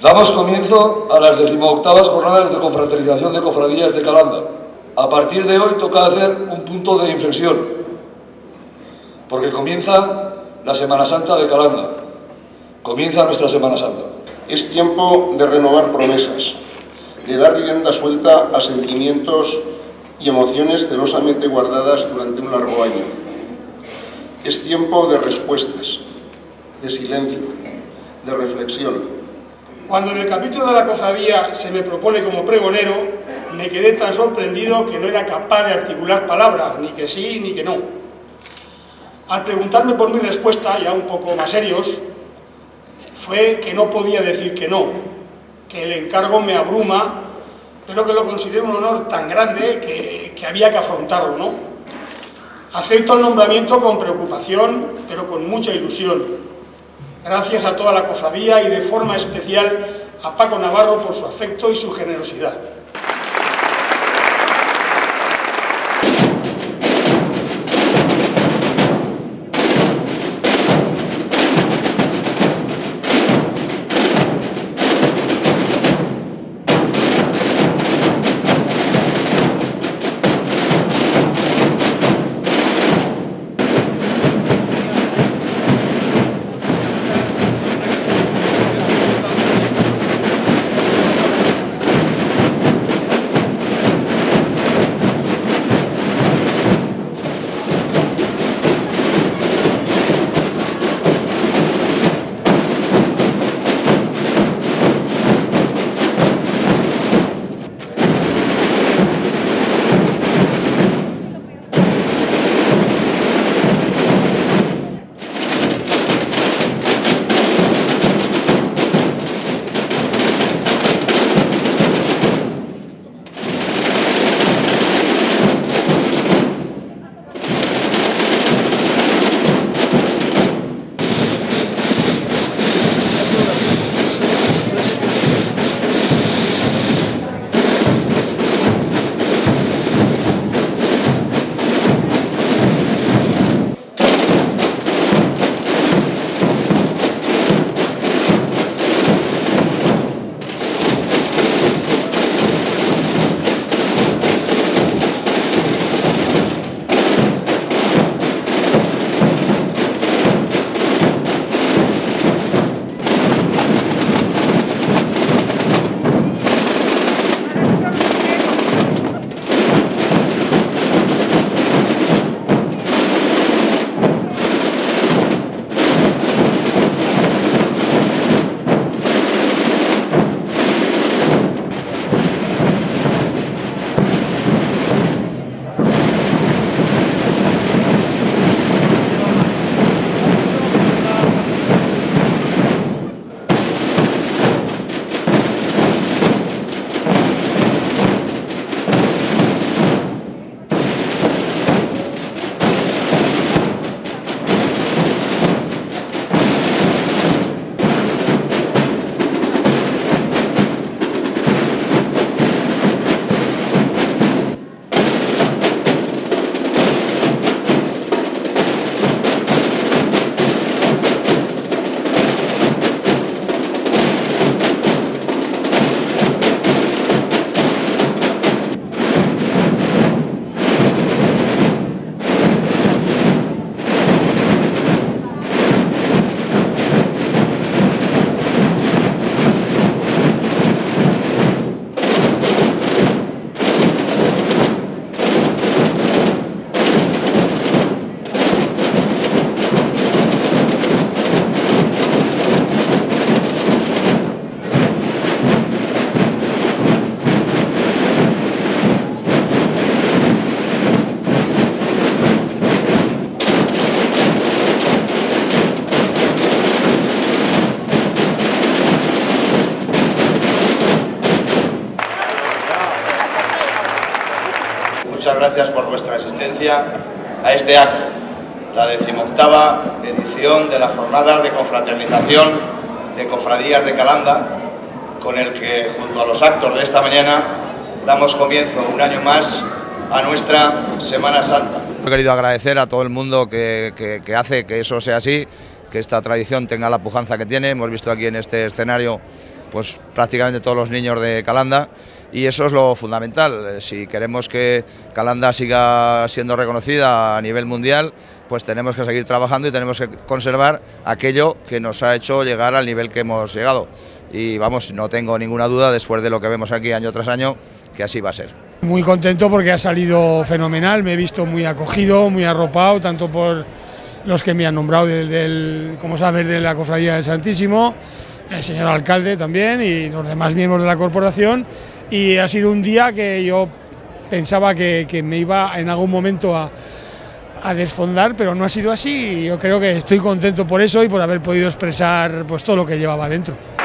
Damos comienzo a las 18ª jornadas de confraternización de cofradías de Calanda. A partir de hoy toca hacer un punto de inflexión, porque comienza la Semana Santa de Calanda. Comienza nuestra Semana Santa. Es tiempo de renovar promesas, de dar rienda suelta a sentimientos y emociones celosamente guardadas durante un largo año. Es tiempo de respuestas, de silencio, de reflexión. Cuando en el capítulo de la cofradía se me propone como pregonero, me quedé tan sorprendido que no era capaz de articular palabras, ni que sí ni que no. Al preguntarme por mi respuesta, ya un poco más serios, fue que no podía decir que no, que el encargo me abruma, pero que lo considero un honor tan grande que había que afrontarlo, ¿no? Acepto el nombramiento con preocupación, pero con mucha ilusión. Gracias a toda la cofradía y de forma especial a Paco Navarro por su afecto y su generosidad. Muchas gracias por vuestra asistencia a este acto, la 18ª edición de las jornadas de confraternización de cofradías de Calanda, con el que, junto a los actos de esta mañana, damos comienzo un año más a nuestra Semana Santa. He querido agradecer a todo el mundo que hace que eso sea así, que esta tradición tenga la pujanza que tiene. Hemos visto aquí en este escenario pues prácticamente todos los niños de Calanda, y eso es lo fundamental. Si queremos que Calanda siga siendo reconocida a nivel mundial, pues tenemos que seguir trabajando y tenemos que conservar aquello que nos ha hecho llegar al nivel que hemos llegado. Y vamos, no tengo ninguna duda, después de lo que vemos aquí año tras año, que así va a ser. Muy contento porque ha salido fenomenal, me he visto muy acogido, muy arropado, tanto por los que me han nombrado, como sabes, de la Cofradía del Santísimo, el señor alcalde también y los demás miembros de la corporación, y ha sido un día que yo pensaba que me iba en algún momento a desfondar, pero no ha sido así, y yo creo que estoy contento por eso y por haber podido expresar pues todo lo que llevaba dentro.